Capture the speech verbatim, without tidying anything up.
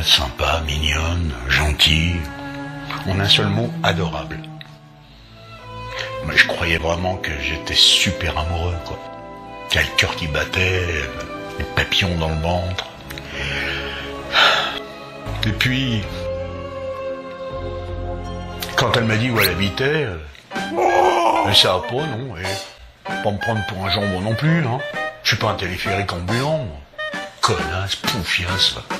géniale, sympa, mignonne, gentille. En un seul mot, adorable. Mais je croyais vraiment que j'étais super amoureux, quoi. Quel cœur qui battait, les papillons dans le ventre. Et puis, quand elle m'a dit où elle habitait, elle savait pas, non, et pas me prendre pour un jambon non plus, hein. Je suis pas un téléphérique ambulant, moi. Connasse, poufiasse, là.